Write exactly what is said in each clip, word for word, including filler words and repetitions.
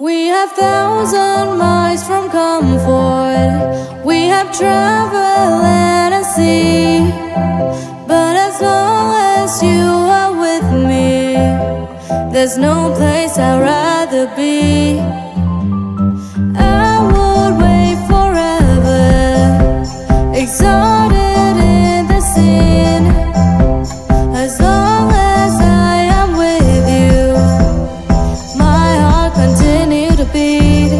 We have thousand miles from comfort. We have travel land and sea. But as long as you are with me, there's no place I'd rather be. I would wait forever, exalted in the sin. As long as I am with you, my heart continues to beat.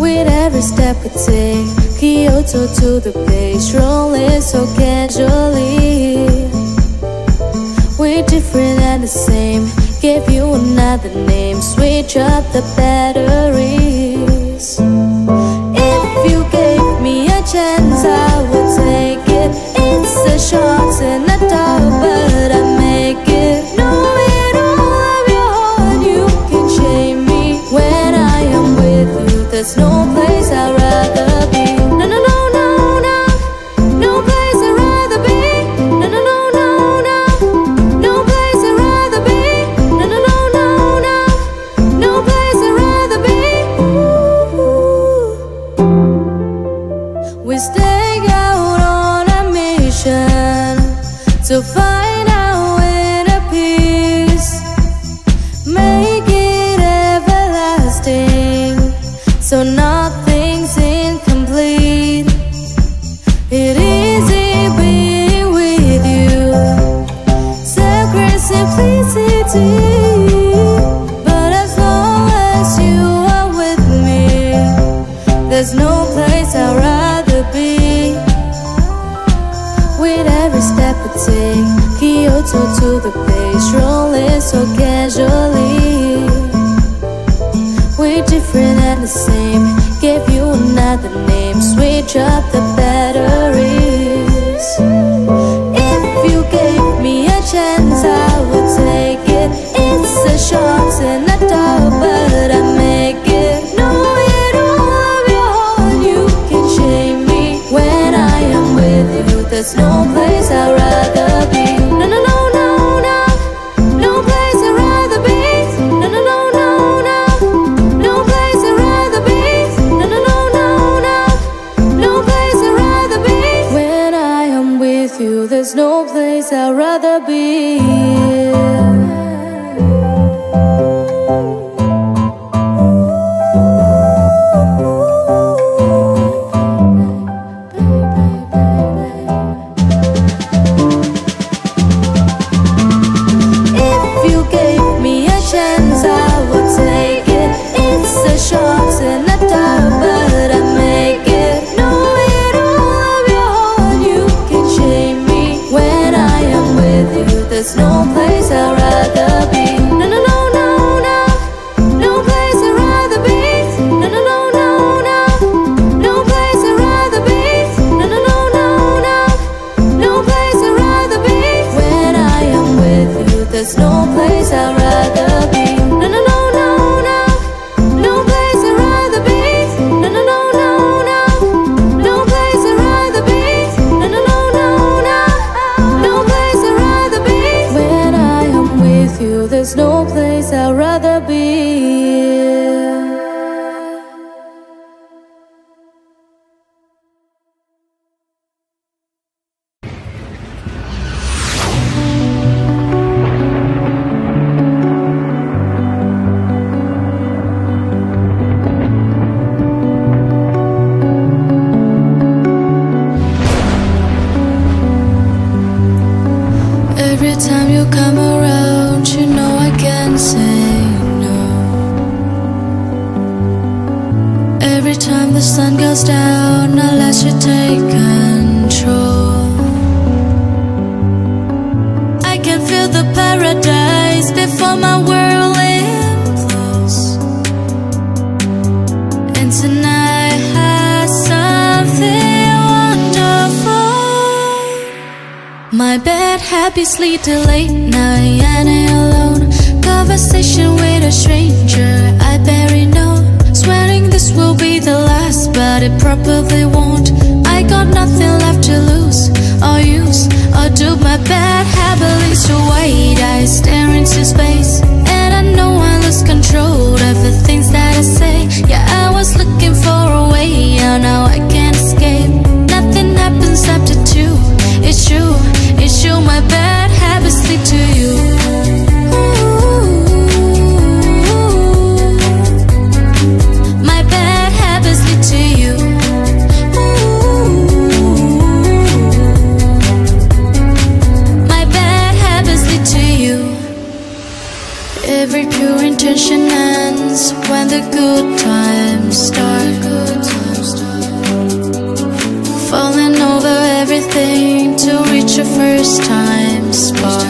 With every step we take, Kyoto to the page, rolling so casually. We're different and the same, gave you another name, switch up the batteries. If you gave me a chance, I would take it. It's a short and a dark, but I make it. No, I don't have your heart, you can shame me. When I am with you, there's no place I'd rather be. No, no, no, no, no, no place. To find our inner peace, make it everlasting, so nothing's incomplete. It is easy being with you, sacred simplicity. But as long as you are with me, there's no place I'd rather be. With every step we take, Kyoto to the page, rolling so casually. We're different and the same, gave you another name, switch up the batteries. If you gave me a chance, I would take it. It's a short and a dark, but I make it. No, you don't have your heart, you can shame me. When I am with you, there's no place I'd rather be. No, no, no, no, no, no place I'd rather be. No, no, no, no, no, no place I'd rather be. No, no, no, no, no, no place I'd rather be. When I am with you, there's no place I'd rather be. There's no place I'd rather be. No, no, no, no, no, no place I'd rather be. No, no, no, no, no, no place I'd rather be. No, no, no, no, no, no place I'd rather be. When I am with you, there's no place I'd rather be. No, no, no, no, no, no place I'd rather be. No, no, no, no, no, no place I'd rather be. No, no, no, no, no, no place I'd rather be. You, there's no place I'd rather be. Every time you come around, you know I can't say no. Every time the sun goes down, I let you take control. I can feel the paradise before my world implodes. And tonight has something wonderful. My bed happy sleep till late night and alone. Conversation with a stranger I barely know. Swearing this will be the last, but it probably won't. I got nothing left to lose or use or do. My bad habit leads to wide eyes staring into space, and I know I lose control. ends when the good times start. Falling over everything to reach your first time spot.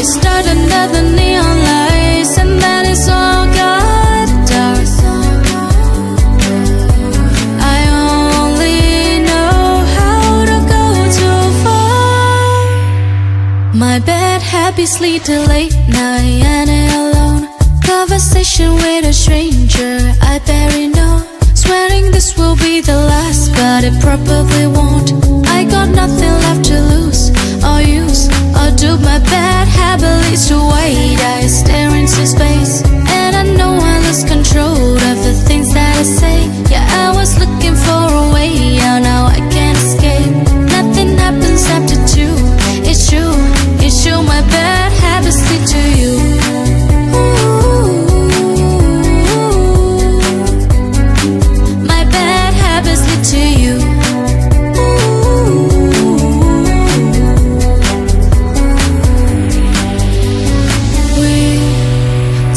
It started under the neon lights, and then it's all got dark. I only know how to go too far. My bed happy sleep till late night, and alone conversation with a stranger I barely know. Swearing this will be the last, but it probably won't. I got nothing left to lose or use or do. My bad habit leads to wide eyes, staring into space, and I know I lost control of the things that I say. Yeah, I was looking for a way, yeah, now I can't escape. Nothing happens after two. It's true, it's true. My bad habits lead to you.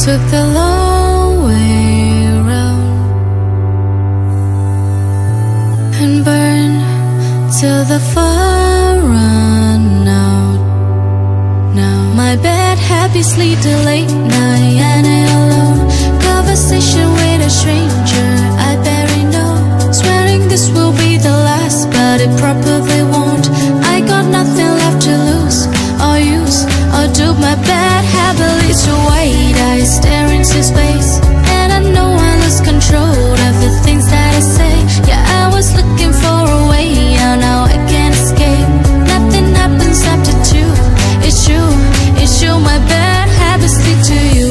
Took the long way round and burned till the fire run out. Now my bed happy sleep till late night, and alone conversation with a stranger I barely know. Swearing this will be the last, but it probably won't. I got nothing left to lose or use or do. My bad habit leads to white eyes, staring into space, and I know I lost control of the things that I say. Yeah, I was looking for a way, and now I can't escape. Nothing happens after two. It's true, it's true. My bad habits lead to you.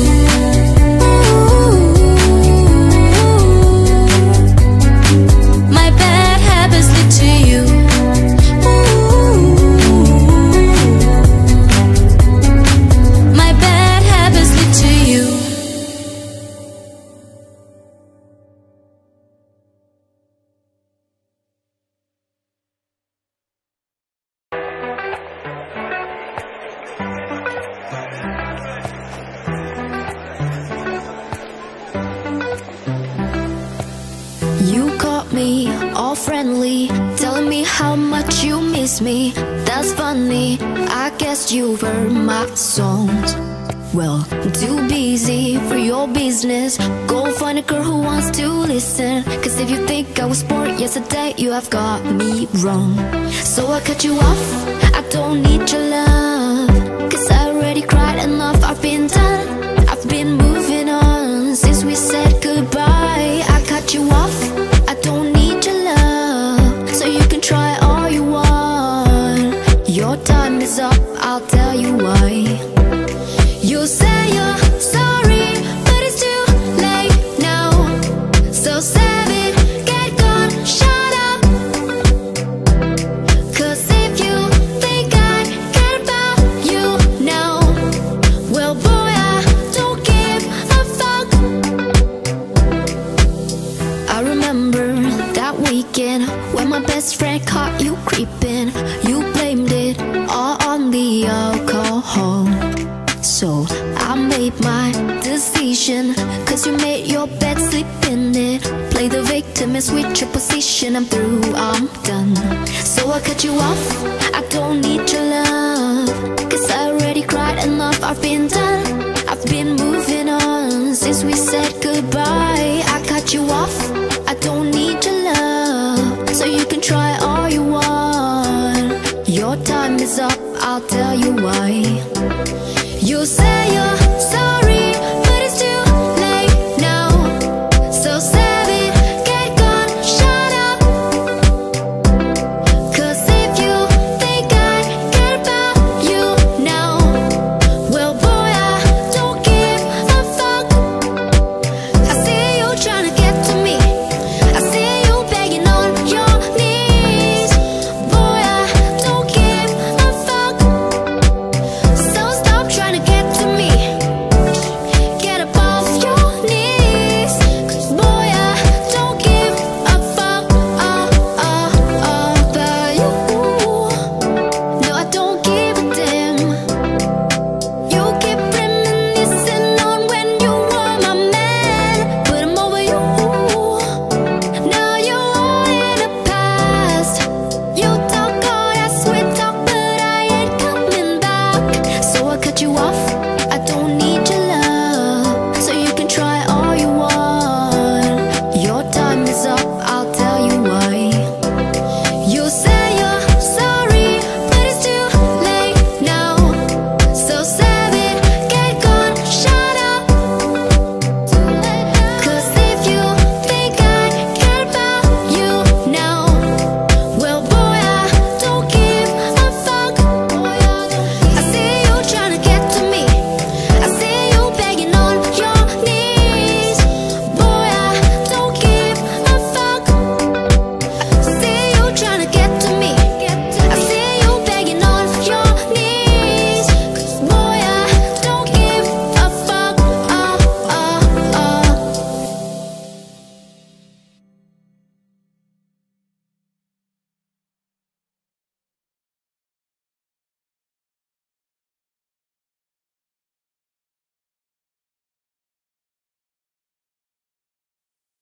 My bad habits lead to you. Me, that's funny. I guess you've heard my songs. Well, too busy for your business. Go find a girl who wants to listen. Cause if you think I was born yesterday, you have got me wrong. So I cut you off, I don't need your love. Cause I already cried enough, I've been done. I've been moving on since we said goodbye. I cut you off, I don't need your love. So you can try all you want. Your time is up, I'll tell you why. You say you're sorry, but it's too late now. So save it, get gone, shut up. Cause if you think I care about you now, well boy, I don't give a fuck. I remember that weekend when my best friend caught you creeping. You blamed it all on the alcohol. So I made my decision. Cause you made your bed, sleep in it. Play the victim and switch your position. I'm through, I'm done. So I cut you off, I don't need your love. Cause I already cried enough, I've been done. I've been moving on since we said goodbye. I cut you off, I don't need your love. So you can try all you want. Your time is up, I'll tell you why. You say you're sorry, but it's too late now. So save it, get gone, shut up. Cause if you think I care about you now, well boy, I don't give a fuck. I see you trying to get to me. I see you begging on your knees. Boy, I don't give a fuck. So stop trying to get to me.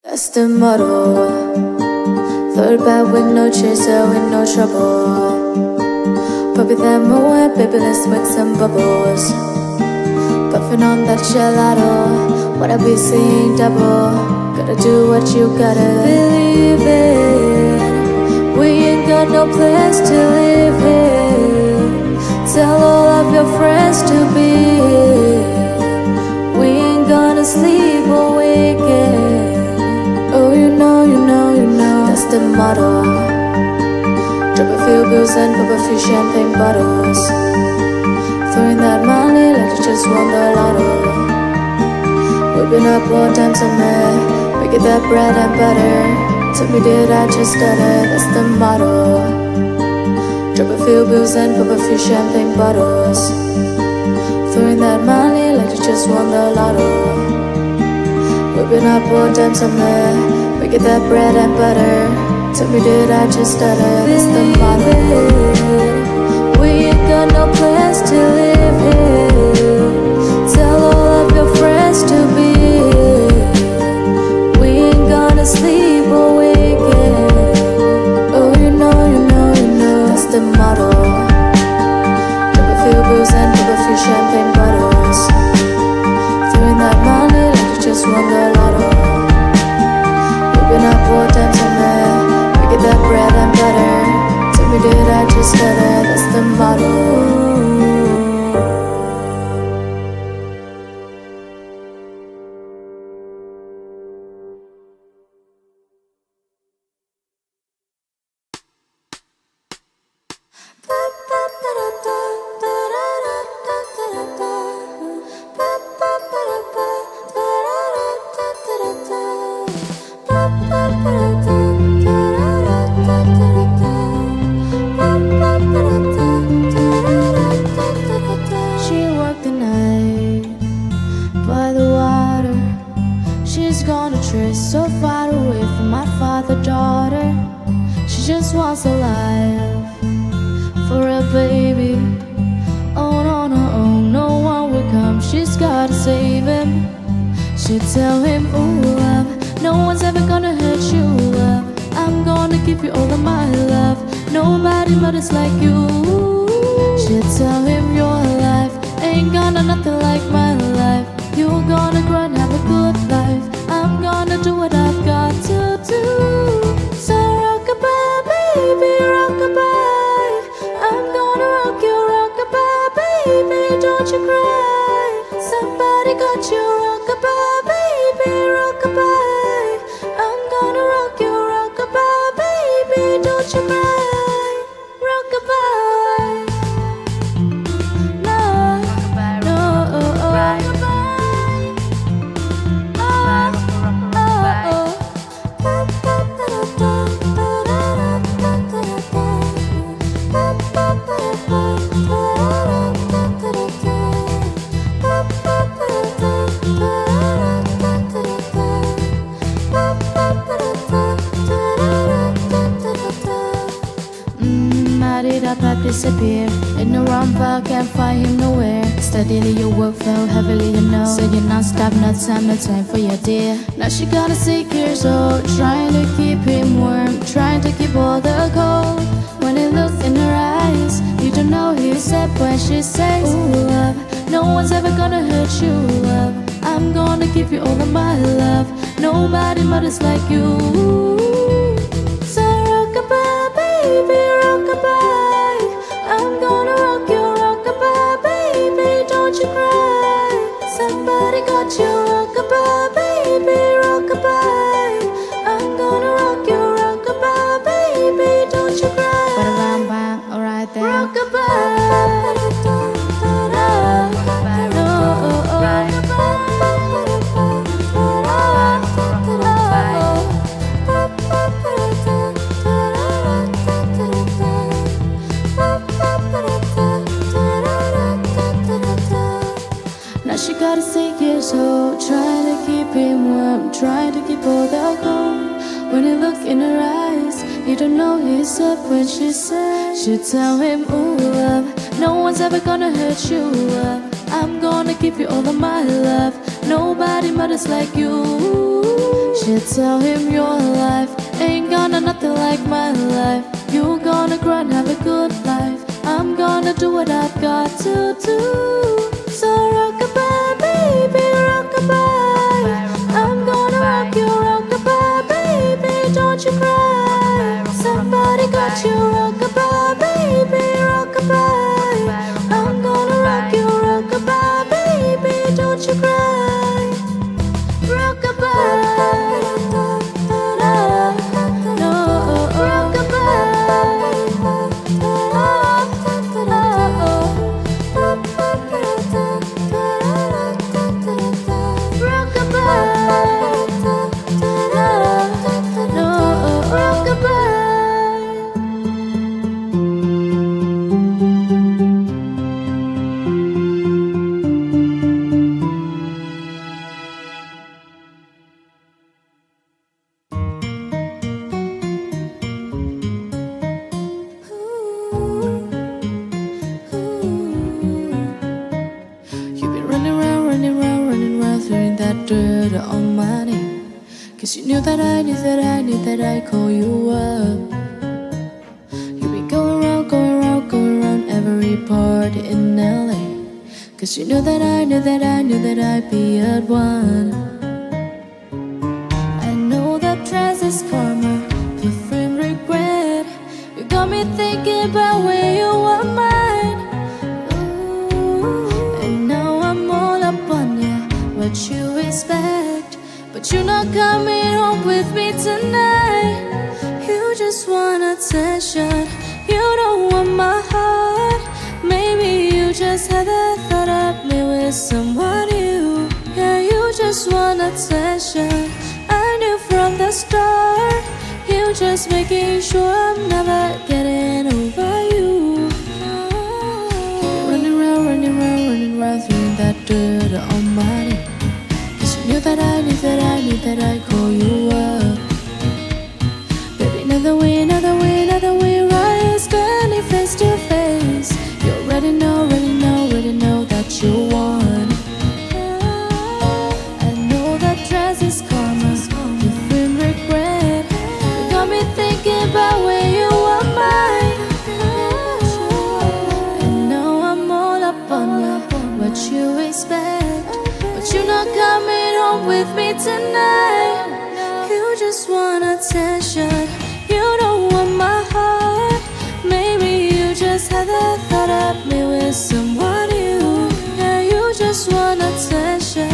That's the motto. Third bad window chaser with no trouble. Puppy them away, baby, let's wet some bubbles. Puffin' on that gelato, what I be seeing double. Gotta do what you gotta. Believe it, we ain't got no place to live here. Tell all of your friends to be here. We ain't gonna sleep all weekend. The motto. Drop a few bills and pop a few champagne bottles. Throwing that money like you just won the lotto. Whipping up more times a man, making that bread and butter. Tell me, did I just stutter? That's the motto. Drop a few bills and pop a few champagne bottles. Throwing that money like you just won the lotto. Whipping up more times a man. We get that bread and butter. Tell me, did I just stutter? That's the motto. We ain't got no plans to live here. Tell all of your friends to be here. We ain't gonna sleep all weekend. Oh, you know, you know, you know. That's the motto. Pop a few booze and pop a few champagne bottles. Throwing that money like you just won the lotto. Up four times a night, we get that bread and butter. Tell me, did I just stutter? That's the motto. Disappear in a round bar, can't find him nowhere. Steadily your workflow, heavily you know. So you're non-stop, no time, no time for your dear. Now she got a sick years old, trying to keep him warm, trying to keep all the cold. When it looks in her eyes, you don't know who's said when she says, ooh love, no one's ever gonna hurt you love. I'm gonna give you all of my love. Nobody matters like you. So rock-a-bye, baby, rock-a-bye. I'm gonna rock you, rock-a-bye, baby, don't you cry. Somebody got you, rock-a-bye, baby, rock-a-bye. I'm gonna rock you, rock-a-bye, baby, don't you cry. Ba-da-bam-bam, alright then. Rock-a-bye. So trying to keep him warm, trying to keep all the cold. When you look in her eyes, you don't know he's up when she says, she tell him, ooh love, no one's ever gonna hurt you love. I'm gonna give you all of my love. Nobody matters like you. You tell him your life ain't gonna nothing like my life. You gonna grind, have a good life. I'm gonna do what I've got to do. So rock-a-bye, baby, rock-a-bye. I'm gonna rock you, rock-a-bye, baby, don't you cry. Somebody got you, rock-a-bye, baby, rock-a-bye. I'm gonna rock you, rock-a-bye, baby, don't you cry. Rock-a-bye. Cause you knew that I knew that I knew that I call you up. You be going around, going around, going around every party in L A. Cause you knew that I knew that I knew that I'd be at one. I know that dress is karma, perfume regret. You got me thinking about where you are mine. Ooh. And now I'm all up on ya, what you expect. But you're not coming home with me tonight. You just want attention, you don't want my heart. Maybe you just had a thought of me with someone new. Yeah, you just want attention, I knew from the start. You just making sure I'm never getting over you. You're running round, running round, running round through that dirt all my. Knew that I knew that I knew that I call you up. Baby, another way, another way, another way, right? Spending face to face. You already know, already know, already know that you won. I know that dress is karma, different regret. You got me thinking about where you are mine. And now I'm all up on you, what you expect. But you're not coming home with me tonight. You just want attention, you don't want my heart. Maybe you just had the thought of me with someone new. Yeah, you just want attention,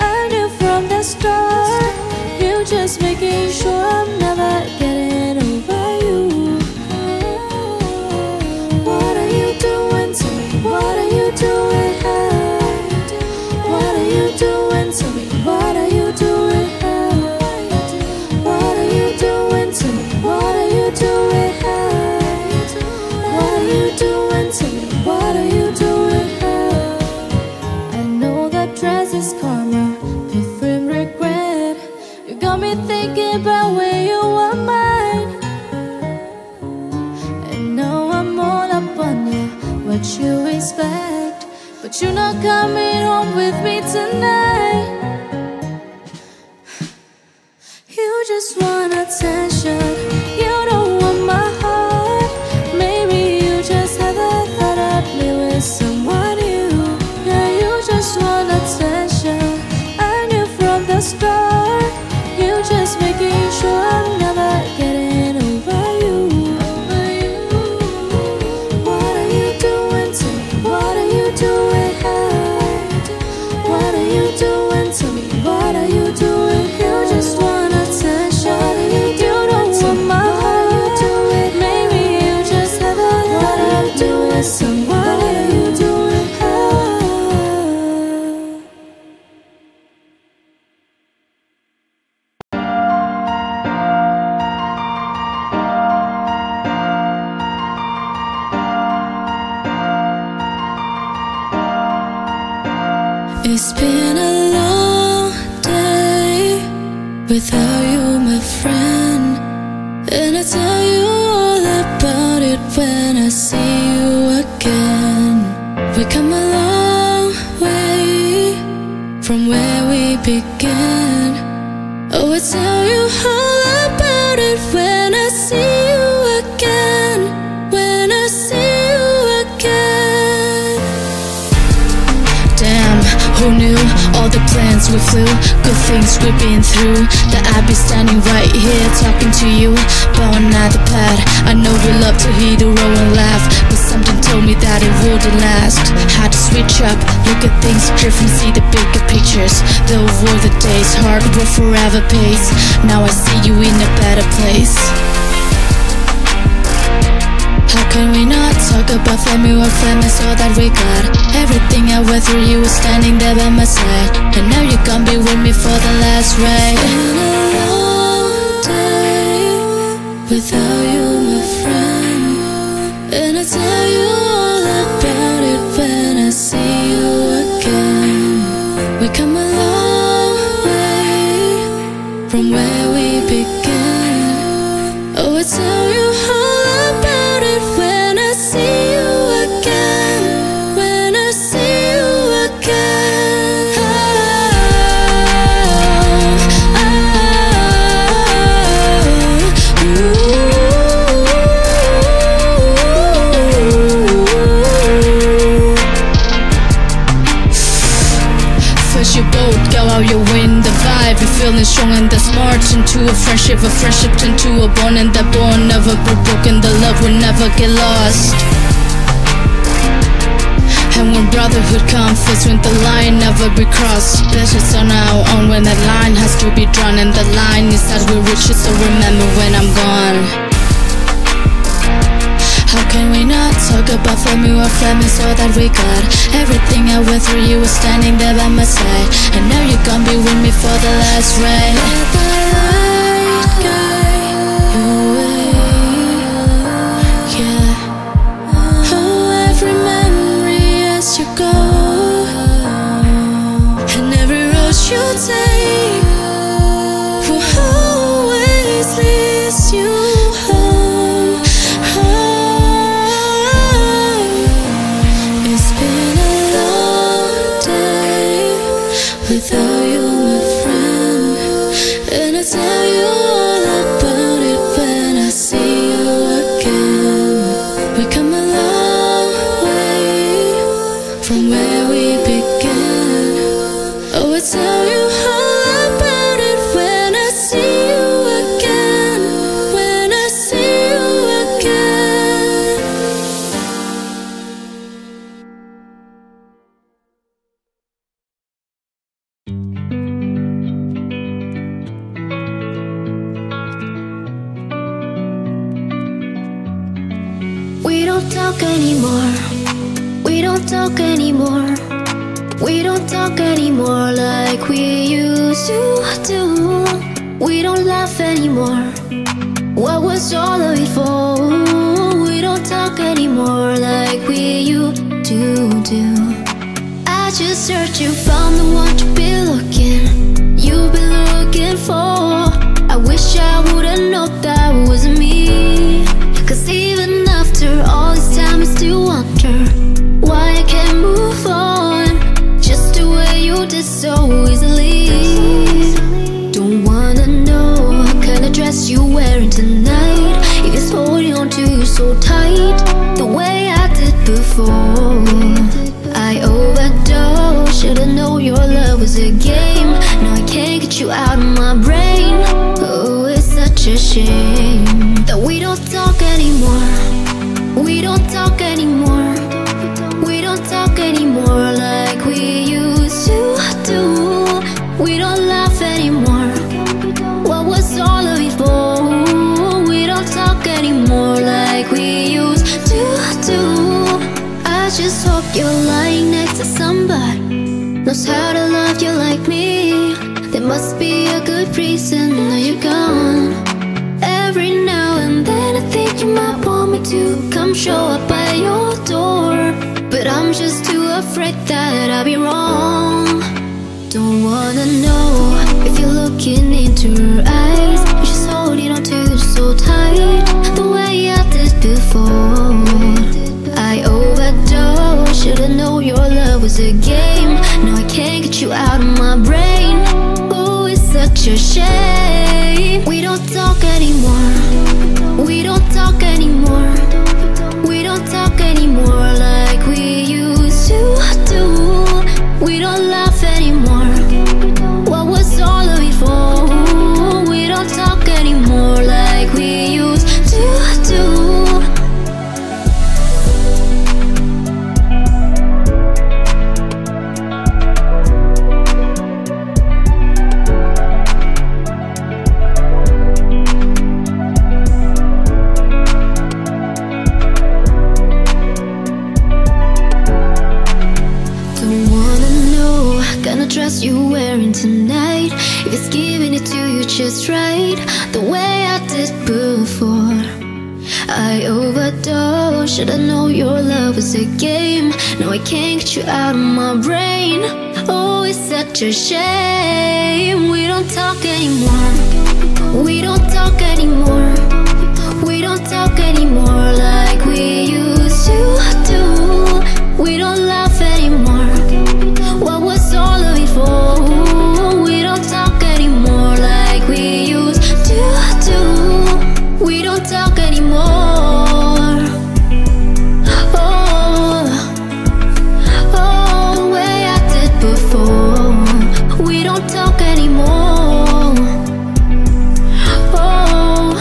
I knew from the start. You just making sure I'm never getting over you. What are you doing to me? What are you doing? Doing to me, what are you doing? What are you doing to me? What are you doing? What are you doing to me? What are you doing? I know that dress is karma, different regret. You got me thinking about where you are mine. And now I'm all up on you, what you expect. But you're not coming home with me tonight. You just want attention, you don't want my heart. Maybe you just had a thought of me with someone new. Yeah, you just want attention, I knew from the start. You just making sure I'm never getting over you. What are you doing to me? What are you doing? It's been a long day without you, my friend. And I tell you all about it when I see you again. We come a long way from where we began. Oh, I tell you all about it when I see you again, when I see you again. Damn, who knew all the plans we flew, good things we've been through, that I'd be standing right here talking to you about another path. I know you love to hear the roar and laugh, but something told me that it wouldn't last. Had to switch up, look at things different, see the bigger pictures. Though were the days hard, but forever pays. Now I see you in a better place. How can we not talk about family or famous, all that we got? Everything I went through, you were standing there by my side, and now you can't be with me for the last ride. It's been a long day without you, my friend, and I tell you all about it when I see you again. We come a long way from where we began. Oh, I tell you how. You both go out, you win the vibe. You're feeling strong and that's smart. Into a friendship, a friendship turned to a bond, and that bond never be broken. The love will never get lost. And when brotherhood comes, that's when the line never be crossed. Pleasures are now on when that line has to be drawn, and the line is that we reach it. So remember when I'm gone. How can we not talk about family or families, all that we got? Everything I went through, you were standing there by my side, and now you can't be with me for the last ride. Let the light guide your way, yeah. Oh, every memory as you go, and every road you take will always lead you. Without you, my friend, and I tell you all about it when I see you again. We come a long way from where we began. Oh, I tell you all about it when I see you again, when I see you again. We don't talk anymore, we don't talk anymore, we don't talk anymore like we used to do. We don't laugh anymore, what was all of it for? We don't talk anymore like we used to do. I just searched and found the one to be looking, you've been looking for. I wish I would've known that wasn't me, cause even all this time I still wonder why I can't move on, just the way you did so easily. Don't wanna know what kind of dress you're wearing tonight, if it's holding on to you so tight, the way I did before. I overdosed, should've known your love was a game, now I can't get you out of my brain. Oh, it's such a shame that we don't talk anymore. We don't talk anymore, we don't talk anymore like we used to do. We don't laugh anymore, what was all of it for? We don't talk anymore like we used to do. I just hope you're lying next to somebody knows how to love you like me. There must be a good reason that you're gone. Every now and then I think you might want me to come show up at your door, but I'm just too afraid that I'll be wrong. Don't wanna know if you're looking into her eyes, she's holding on to you so tight, the way I did before. I overdosed, should've known your love was a game, now I can't get you out of my brain. Oh, it's such it's a shame. We don't talk anymore. We don't talk anymore. We don't talk anymore like we used to do. We don't laugh anymore. What was all of it for? We don't talk anymore like we used to do. Dress you're wearing tonight, if it's giving it to you just right, the way I did before. I overdosed. Should I know your love was a game? Now I can't get you out of my brain. Oh, it's such a shame. We don't talk anymore. We don't talk anymore. We don't talk anymore like we used to do. We don't laugh anymore. What was all of it for? We don't talk anymore like we used to do. We don't talk anymore. Oh, oh, the way I did before. We don't talk anymore. Oh,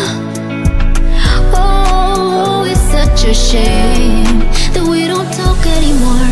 oh, it's such a shame that we don't talk anymore.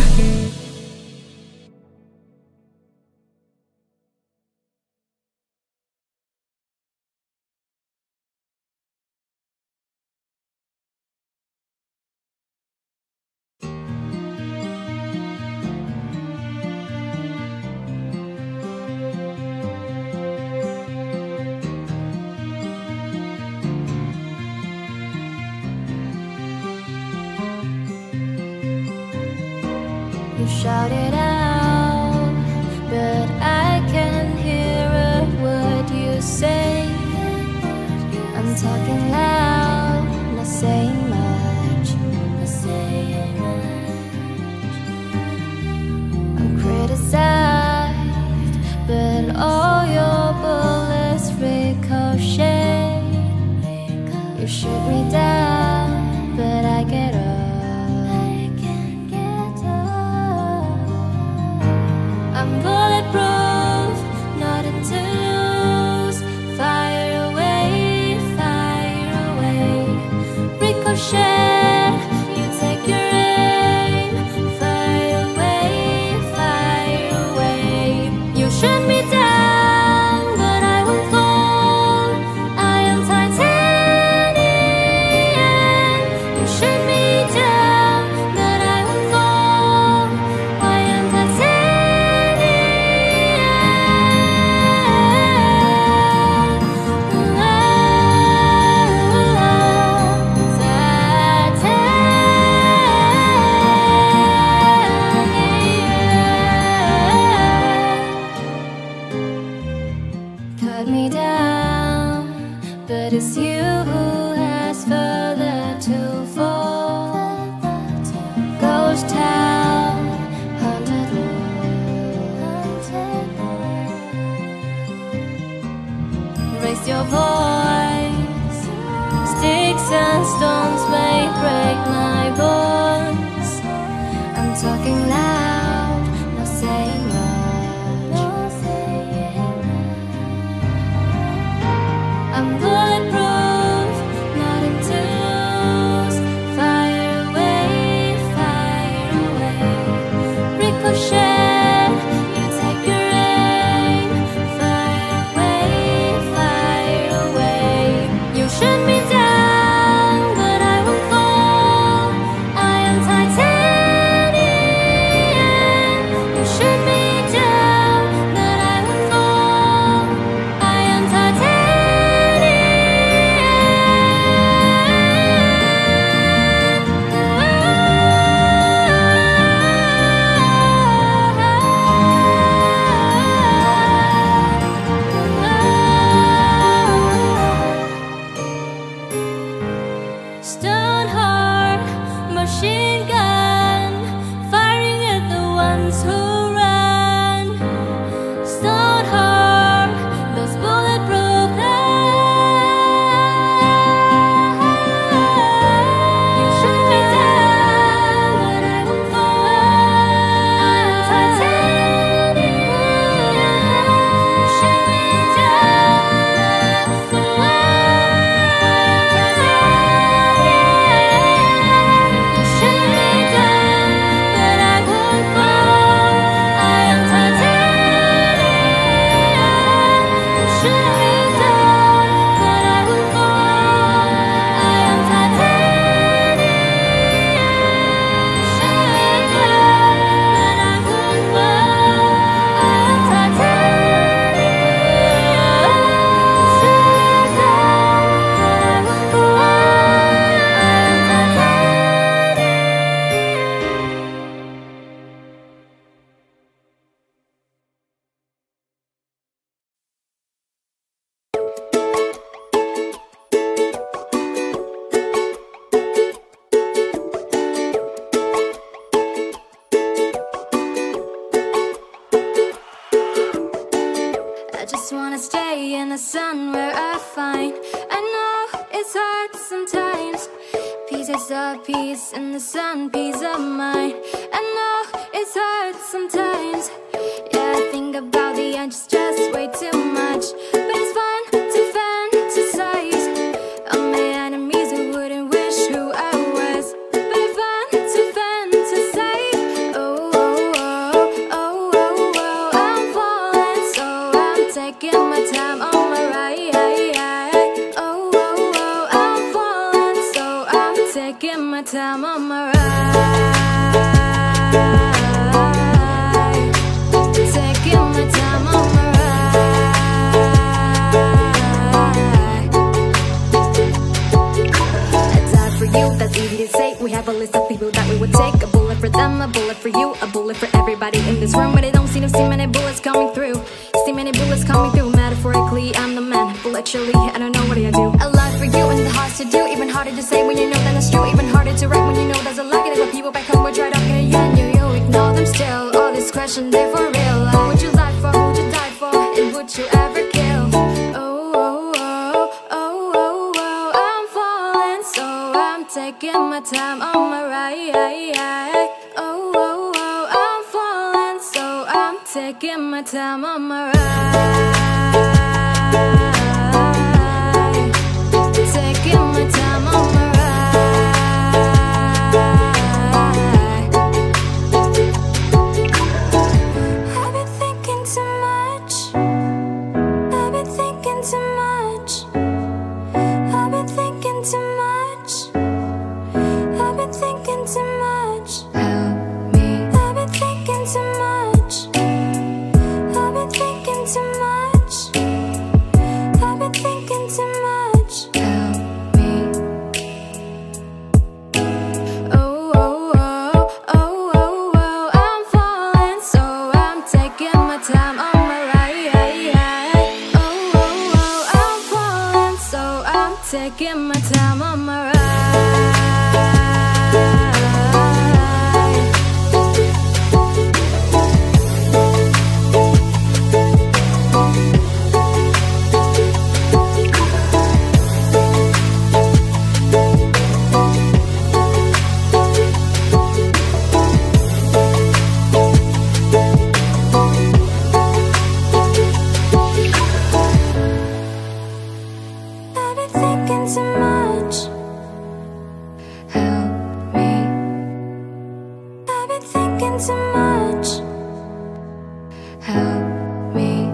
Shouted out, but I can't hear a word you say. I'm talking loud, not saying much. I'm criticized, but all your bullets ricochet. You shoot me down, but I get up. I'm bulletproof, nothing to lose. Fire away, fire away. Ricochet, you take your aim. Fire away, fire away. You shoot me down, but I won't fall. I am Titanium. You shoot me down, but I won't fall. I am Titanium. Your voice, sticks and stones may break my bones. I'm talking loud, not saying much. I'm bulletproof, nothing to lose. Fire away, fire away. Ricochet. Shoot me down, but I won't fall. just wanna stay in the sun where I find. I know it's hard sometimes. Pieces of peace in the sun, peace of mind. I know it's hard sometimes. Yeah, I think about the edge, stress way too much, but it's fun to fantasize all my enemies who wouldn't wish who I was. But it's fun to fantasize. Oh, oh, oh, oh, oh, oh. I'm falling, so I'm taking my time on my ride. Oh, oh, oh, I'm falling, so I'm taking my time on my ride. We have a list of people that we would take. A bullet for them, a bullet for you, a bullet for everybody in this room. But I don't see no see many bullets coming through. See many bullets coming through. Metaphorically, I'm the man, but literally, I don't know what I do. A lot for you and the hearts to do. Even harder to say when you know that it's true. Even harder to write when you know there's a lie. And I got people back home, we're trying to get at you. And you, you ignore them still. All this question, they for real. What would you lie for? Who would you die for? And would you ever kill? Taking my time on my ride. Oh, oh, oh, I'm falling, so I'm taking my time on my ride. Taking my time on my ride. I've been thinking too much. I've been thinking too much. I've been thinking too much. Thinking too much. Help me. I've been thinking too much. I've been thinking too much. I've been thinking too much. Help me. Oh, oh, oh, oh, oh, oh. I'm falling, so I'm taking my time on my ride. Oh, oh, oh, I'm falling, so I'm taking my time on my ride. Too much. Help me.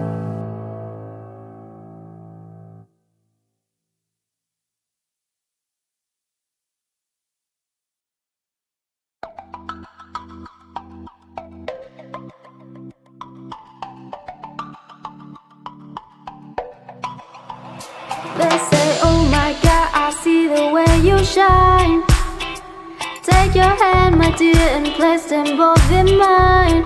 They say, oh my God, I see the way you shine. Take your hand, my dear, and place them both in mine.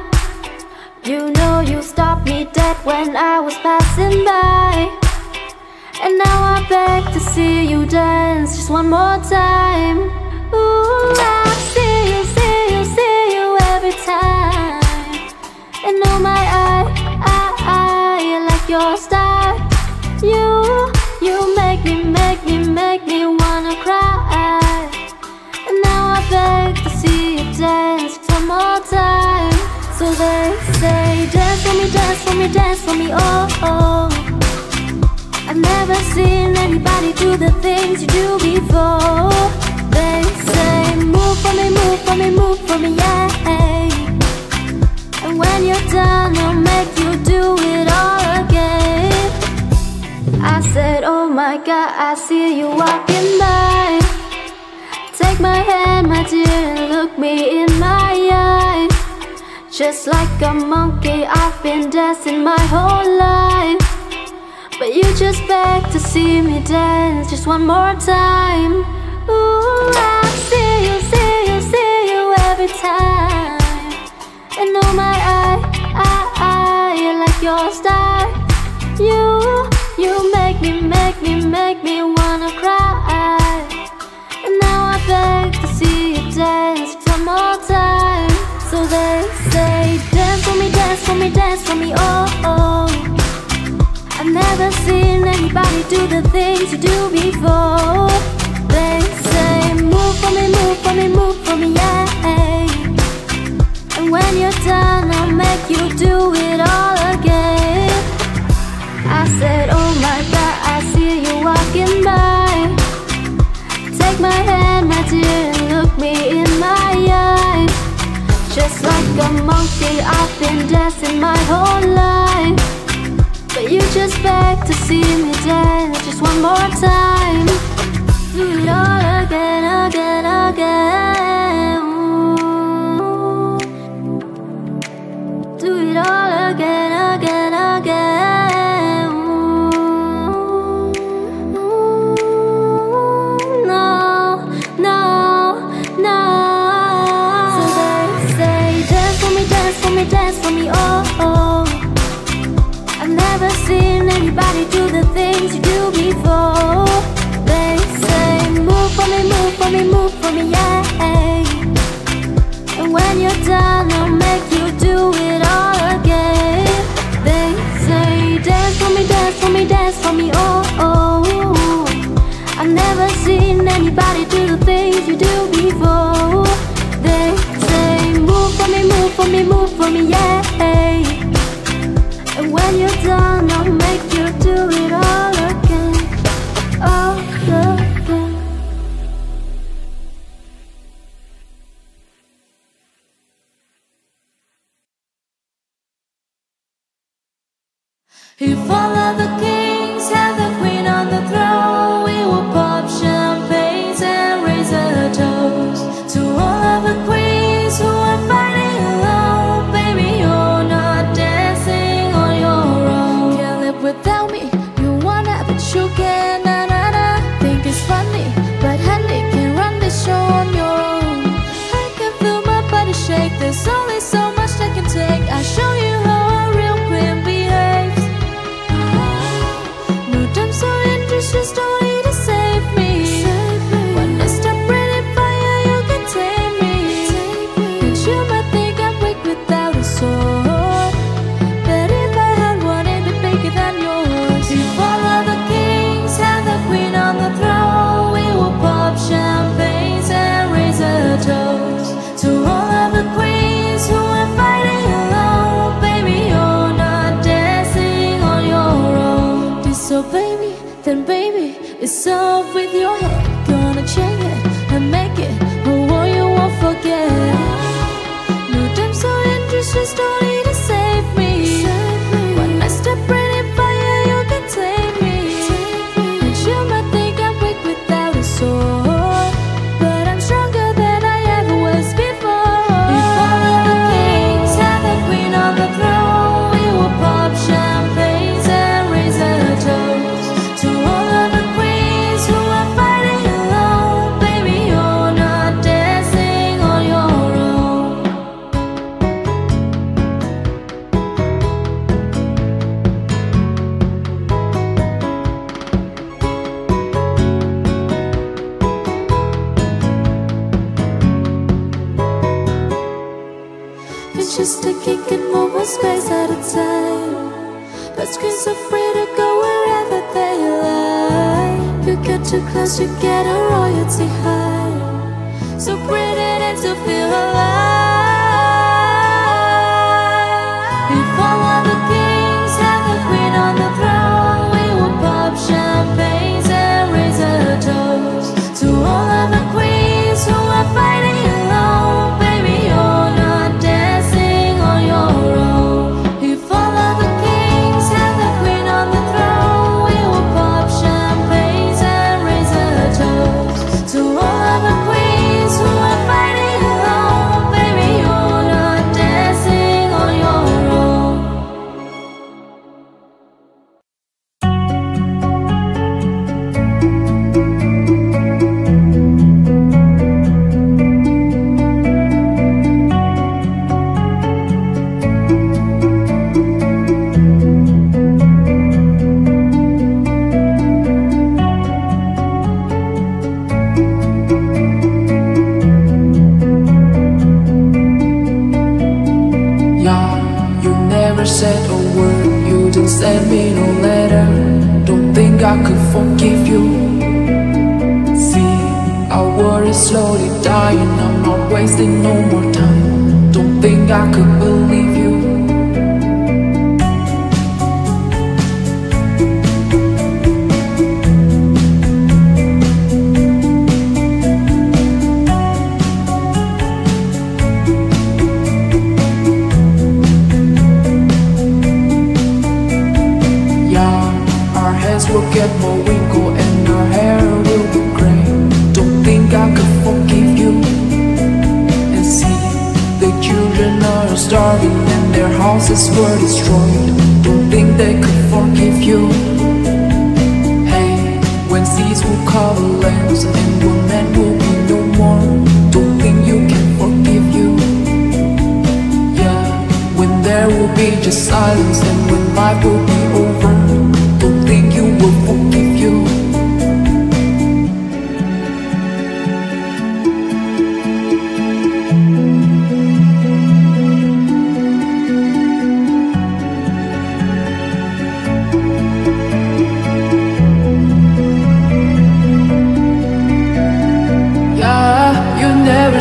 You know you stopped me dead when I was passing by, and now I beg to see you dance just one more time. Ooh, I see you, see you, see you every time. And oh my eye, eye, eye, you like your style. You, you make me, make me, make me wanna cry. I beg to see you dance one more time. So they say, dance for me, dance for me, dance for me, oh, oh. I've never seen anybody do the things you do before. They say, move for me, move for me, move for me, yeah. And when you're done, I'll make you do it all again. I said, oh my God, I see you walking by. Take my hand, my dear, and look me in my eyes. Just like a monkey, I've been dancing my whole life, but you just beg to see me dance just one more time. Ooh, I see you, see you, see you every time. And oh my eye, eye, eye, you like your style. You, you make me, make me, make me wanna cry. I beg to see you dance one more time. So they say, dance for me, dance for me, dance for me, oh, oh. everybody do the things you do before. They say, move for me, move for me, move for me, yeah. And when you're done, I'll make you do it all again. I said, oh my God, I see you walking by. Take my hand, my dear, and look me in my eyes. Just like a monkey, I've been dancing my whole life. But you just beg to see me dance just one more time. Do it all again, again, again. Ooh. Do it all again, again, again. Ooh. Ooh. No, no, no. So they say, dance for me, dance for me, dance for me, oh, oh. I've never seen anybody do the things you do before. They say, move for me, move for me, move for me, yeah. And when you're done, I'll make you do it all again. They say, dance for me, dance for me, dance for me, oh, oh. I've never seen anybody do the things you do before. They say, move for me, move for me, move for me, yeah. And when you're done, I'll make you do it all again, all again. If all of the kings had the queen on the throne, we would pop champagnes and raise a toast to all of the queens who are fighting alone. Baby, you're not dead without me, you wanna, but you can't. Na na na, think it's funny, but honey, can run this show on your own. I can feel my body shake. There's only so much I can take. I'll show you how a real queen behaves. No time so interesting story to save me. Save me. When I stop breathing fire, you can tame me. Take me. And you might think I'm weak without a soul. It's off with your head, gonna change it and make it a war you won't forget. No time so interesting story to save me. Save me. When I step right in fire, you can tame me. Take me. And you might think I'm weak without a sword, but I'm stronger than I ever was before. If all of the kings had the queen on the throne, we would pop champagnes and raise a toast to all of the queens. Just a kick and move a space at a time, but screens are free to go wherever they like. You get too close, you get a royalty high. So pretty and to feel alive. If all of the kings had the queen on the throne, we would pop champagnes and raise a toast to all of the queens who are fighting alone. Baby, you're not dead. I could forgive you. See, our world is slowly dying. I'm not wasting no more time. Don't think I could believe you. We'll get more wrinkle and our hair will be grey. Don't think I could forgive you. And see, the children are starving and their houses were destroyed. Don't think they could forgive you. Hey, when seas will cover lands and one man will be no more. Don't think you can forgive you. Yeah, when there will be just silence and when life will be over.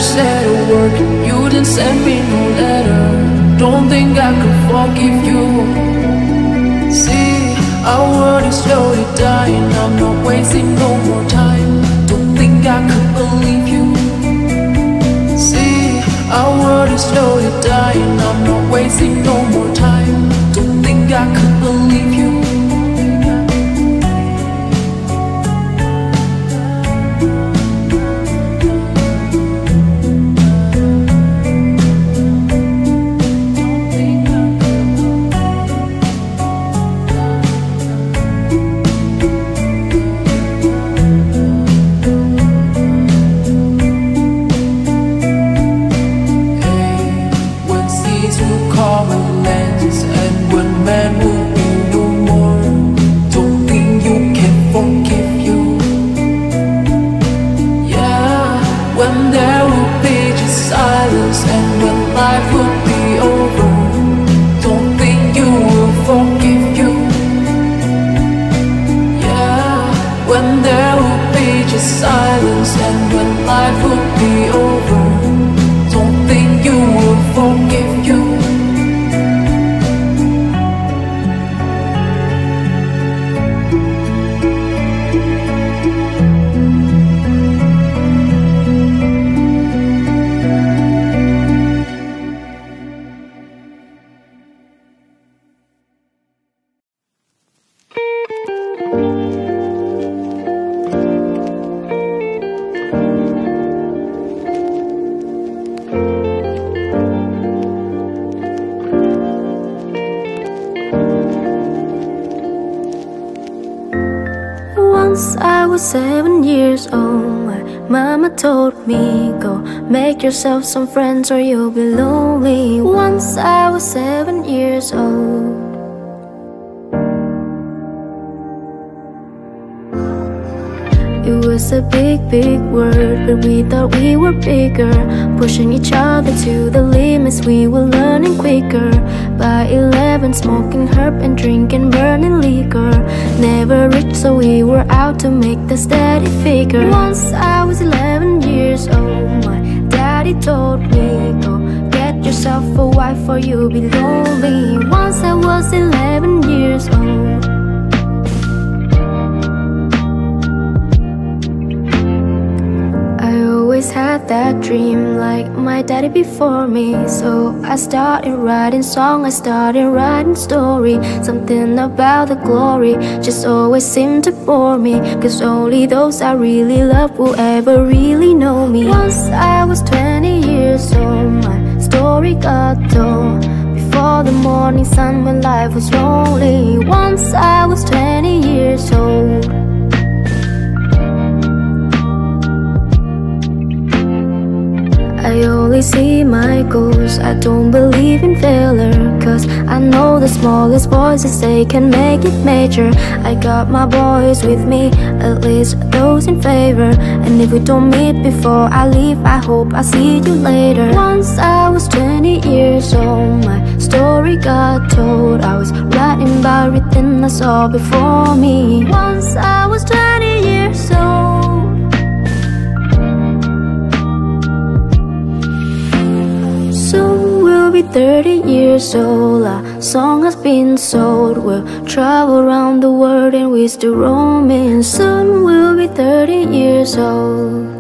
Said a word, you didn't send me no letter. Don't think I could forgive you. See, our world is slowly dying. I'm not wasting no more time. Don't think I could believe you. See, our world is slowly dying. I'm not wasting no more time. Don't think I could believe you. Silence, and when life will be over, don't think you will forgive you. Once I was seven years old, my mama told me, go make yourself some friends or you'll be lonely. Once I was seven years old. It was a big, big world, but we thought we were bigger, pushing each other to the limits, we were learning quicker. By eleven, smoking herb and drinking burning liquor. Never rich, so we were out to make the steady figure. Once I was eleven years old, my daddy told me, go get yourself a wife or you'll be lonely. Once I was eleven years old. Had that dream like my daddy before me, so I started writing song, I started writing story. Something about the glory just always seemed to bore me, cause only those I really love will ever really know me. Once I was twenty years old, my story got told before the morning sun when life was lonely. Once I was twenty years old. I only finally see my goals. I don't believe in failure, cause I know the smallest voices, they can make it major. I got my boys with me, at least those in favor. And if we don't meet before I leave, I hope I see you later. Once I was twenty years old, my story got told. I was writing about everything I saw before me. Once I was twenty years old, soon we'll be thirty years old. Our song has been sold. We'll travel around the world and we're still roaming. Soon we'll be thirty years old.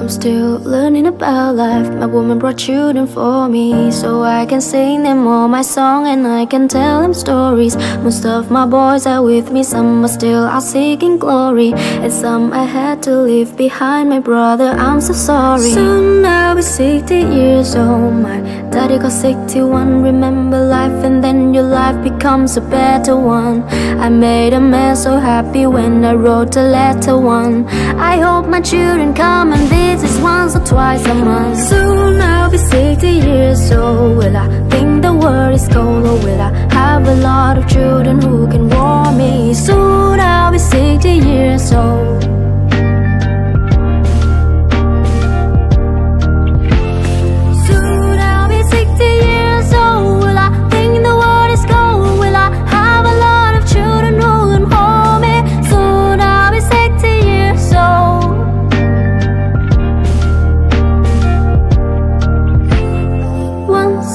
I'm still learning about life. My woman brought children for me, so I can sing them all my song and I can tell them stories. Most of my boys are with me, some are still out seeking glory, and some I had to leave behind. My brother, I'm so sorry. Soon I'll be sixty years old. My daddy got sixty-one. Remember life and then your life becomes a better one. I made a man so happy when I wrote a letter one. I hope my children come and visit. This is once or twice a month. Soon I'll be sixty years old. Will I think the world is cold, or will I have a lot of children who can warm me? Soon I'll be sixty years old. Soon I'll be sixty years old. Will I think the world is cold? Will I have a lot of children who can warm me? Soon I'll be sixty years old.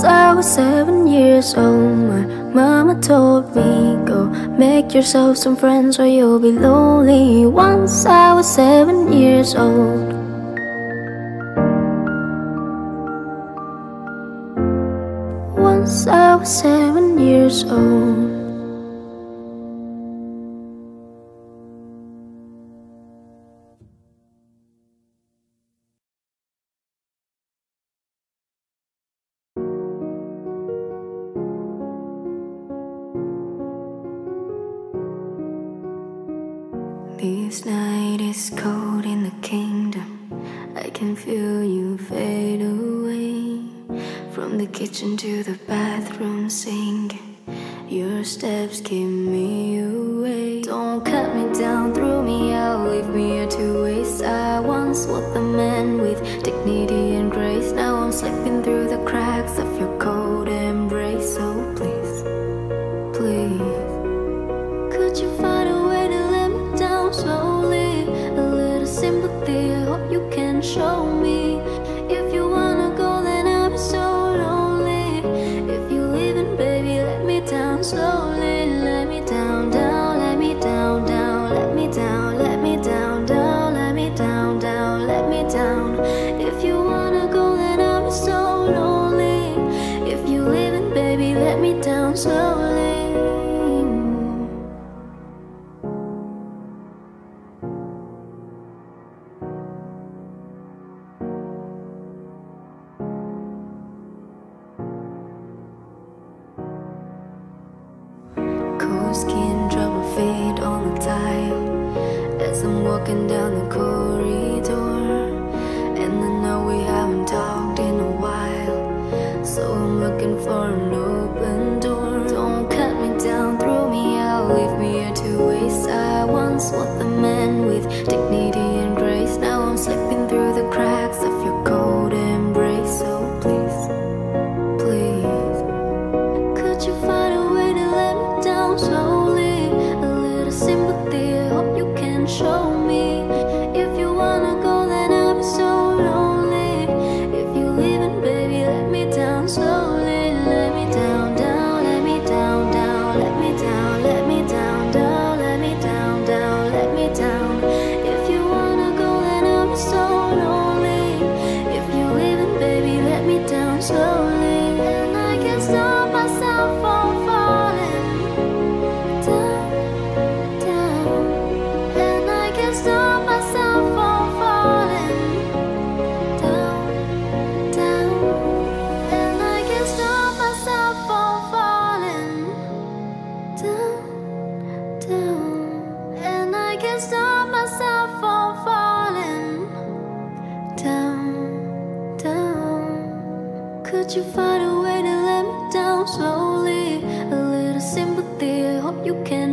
I was seven years old. My mama told me, go make yourself some friends or you'll be lonely. Once I was seven years old. Once I was seven years old. This night is cold in the kingdom. I can feel you fade away. From the kitchen to the bathroom singing, your steps keep me away. Don't cut me down, throw me out, leave me here to waste. I once was the man with dignity and grace. Now I'm slipping through the cracks of your cold embrace. So please, please, could you find a way to slowly, a little sympathy, I hope you can show me. If you wanna go, then I'm so lonely. If you're leaving, baby, let me down slowly. Let me down, down, let me down, down. Let me down, let me down, down. Let me down, down, let me down. If you wanna go, then I'm so lonely. If you're leaving, baby, let me down slowly. Let me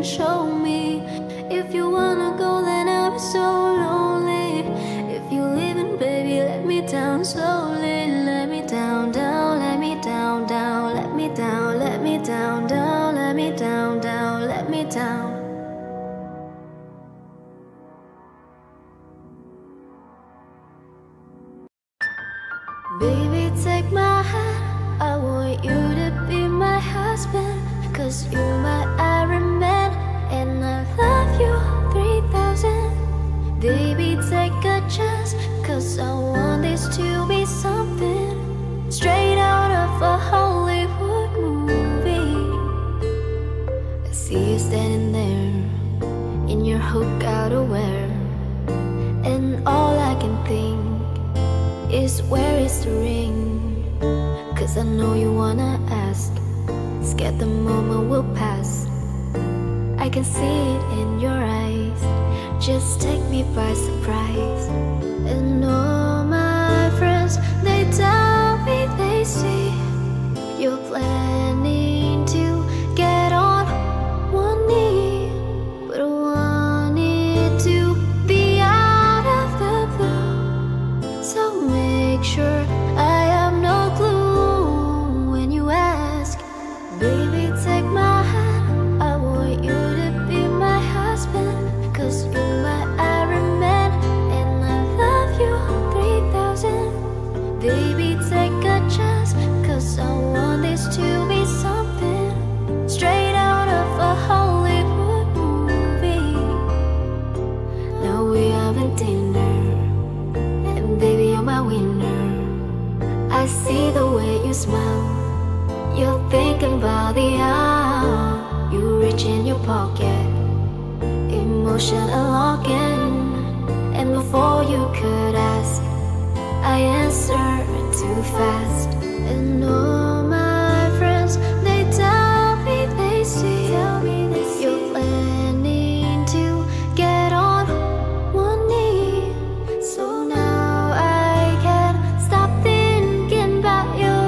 and show me. If you wanna go, then I'll be so lonely. If you're leaving, baby, let me down slowly. Let me down, down, let me down, down. Let me down, let me down, down. Let me down, down, let me down. Baby, take my hand. I want you to be my husband, 'cause you're my Iron Man, and I love you three thousand. Baby, take a chance, 'cause I want this to be something straight out of a Hollywood movie. I see you standing there in your hook outerwear, and all I can think is where is the ring? 'Cause I know you wanna ask, scared the moment will pass. I can see it in your eyes, just take me by surprise. And all my friends, they tell me they see you're planning to get on one knee, but I want it to be out of the blue, so make sure I have no clue when you ask. Baby, take my hand. I want you to be my husband, 'cause you're my Iron Man, and I love you three thousand. Baby, take a chance, 'cause I want this to be something straight out of a Hollywood movie. Now we have a dinner, and baby, you're my winner. I see the way you smile, you're thinking about the hour. You reach in your pocket, emotion unlocking, and before you could ask, I answered too fast. And all my friends, they tell me they see you're planning to get on one knee, so now I can't stop thinking about you.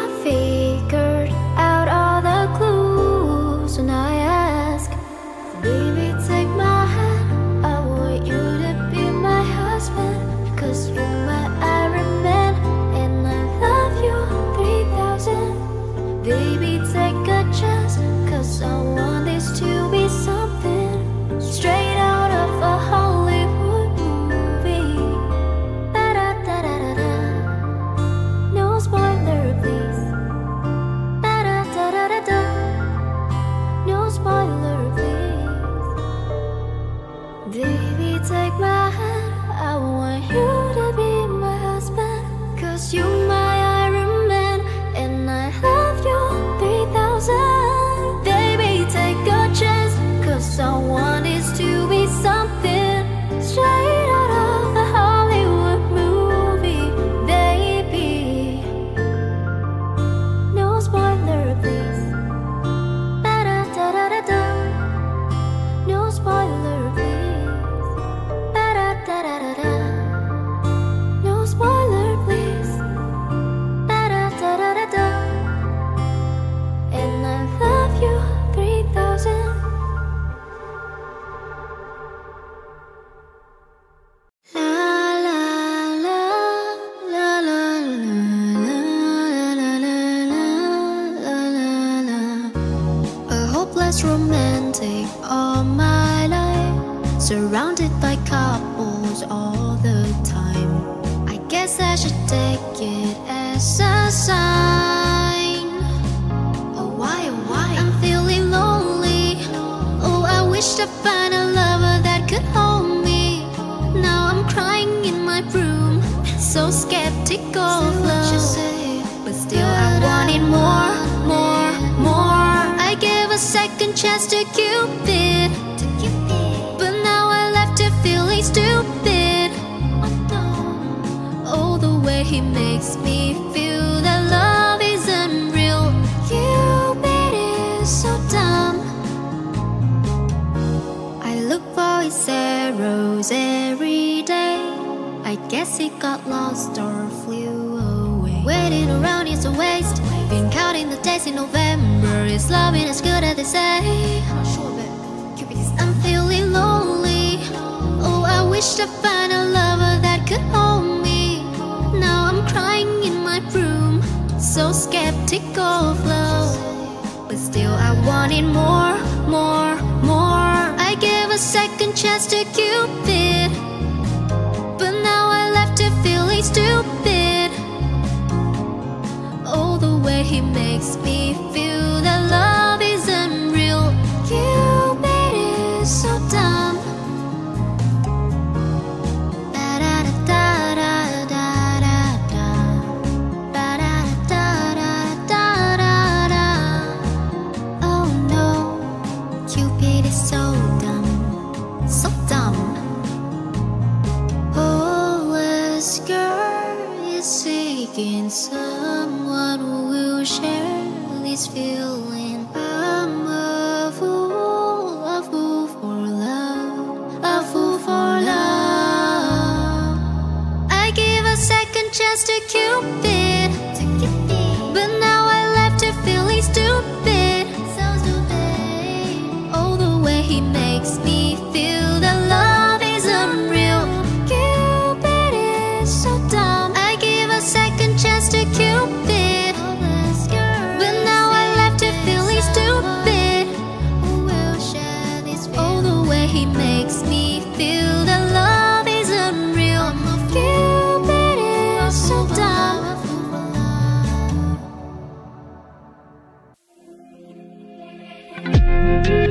I figured out all the clues, and I ask, baby, take my hand. I want you to be my husband, 'cause you're my Iron Man, and I love you three thousand. Baby, take a chance, 'cause I want this to be something straight out of a Hollywood movie. Da-da-da-da-da. No spoiler, please. Da-da-da-da-da. No spoiler, please. Baby, take my hand. I want you to be my husband, 'cause you're my Iron Man, and I love you three thousand. Baby, take a chance, 'cause I want this to be something straight out of a Hollywood movie. Baby, no spoiler, please. Da-da-da-da-da-da. No spoiler, please. Da-da-da-da-da. No spoiler, please. Da-da-da-da-da-da. And I love you three thousand. A hopeless romantic all my life, surrounded by couples all the time. I guess I should take it as a sign. Oh why, oh why, I'm feeling lonely. Oh, I wish I'd find a lover that could hold me. Now I'm crying in my room, so skeptical of love. But still I wanted more, more, more. I gave a second chance to Cupid, but now I left her feeling stupid. Oh, the way he makes me feel that love isn't real. Cupid is so dumb. I look for his arrows every day. I guess he got lost or flew away. Waiting around is a waste. Been counting the days in November. Is loving as good as they say? I'm not sure, babe. Cupid is. I'm feeling lonely. Oh, I wish I'd find a lover that could hold me. Now I'm crying in my room, so skeptical of love. But still I wanted more, more, more. I gave a second chance to Cupid, but now I left her feeling stupid. Oh, the way he makes me feel that love is unreal. Cupid is so dumb. Someone who will share this feeling. I'm a fool, a fool for love, a fool for love. I gave a second chance to Cupid, but now I left her feeling stupid. Oh, the way he makes me feel that love is unreal. Cupid is so dumb. Cupid, but now I left her feeling stupid. Oh, the way he makes me feel that love is unreal. Cupid is so dumb. Thank you.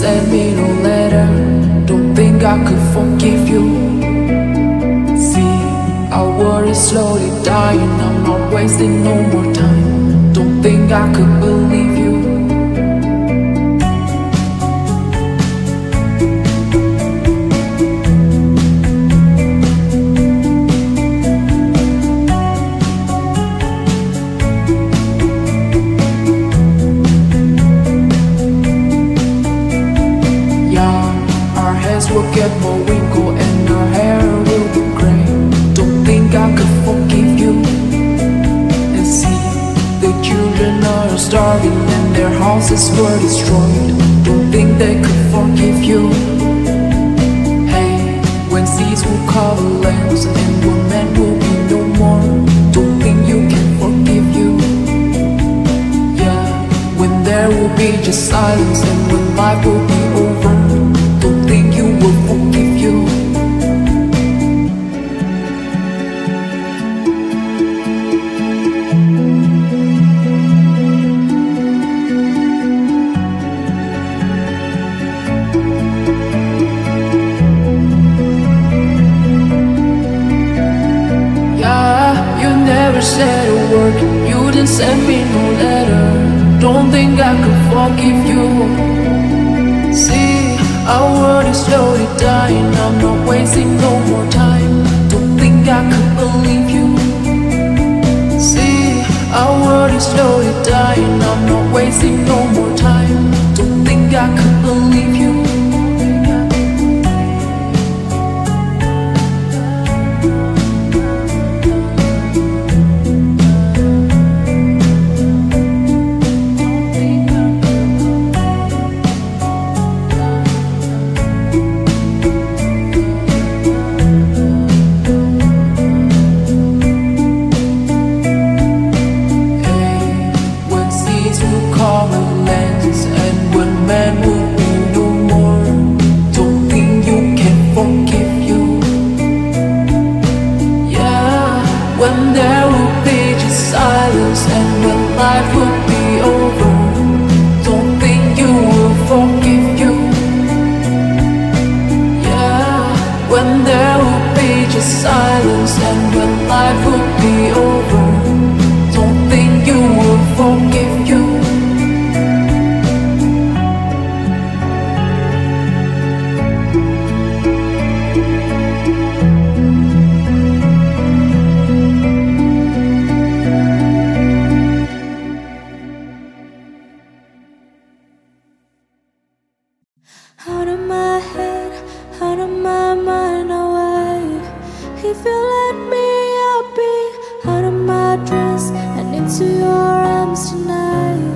send me no letter. Don't think I could forgive you. See, our world is slowly dying. I'm not wasting no more time. Don't think I could believe you. We'll get more wrinkle and our hair will be grey. Don't think I could forgive you. And see, the children are starving and their houses were destroyed. Don't think they could forgive you. Hey, when seas will cover lands and one man will be no more. Don't think you can forgive you. Yeah, when there will be just silence and when life will be over. Said a word, you didn't send me no letter. Don't think I could forgive you. See, our world is slowly dying. I'm not wasting no more time. Don't think I could believe you. See, our world is slowly dying. I'm not wasting no more time. Don't think I could believe you. Silence, and when life will be over, don't think you will forgive you. Out of my head, out of my mind, if you let me, I'll be out of my dress and into your arms tonight.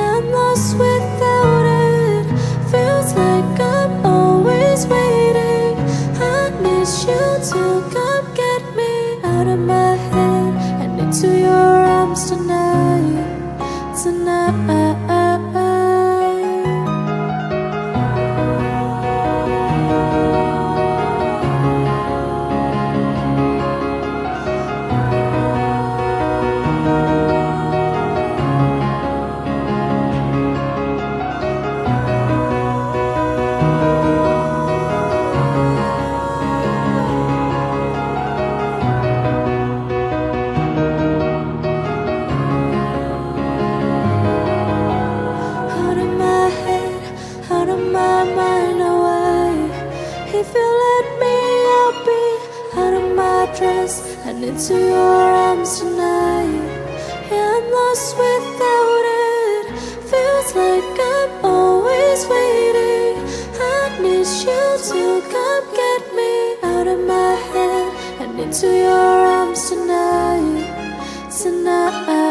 Yeah, I'm lost without it. Feels like I'm always waiting. I miss you to come get me. Out of my head and into your arms tonight. Tonight. And into your arms tonight. Yeah, I'm lost without it. Feels like I'm always waiting. I miss you to come get me. Out of my head and into your arms tonight. Tonight.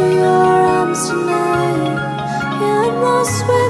into your arms tonight. Yeah, it must be.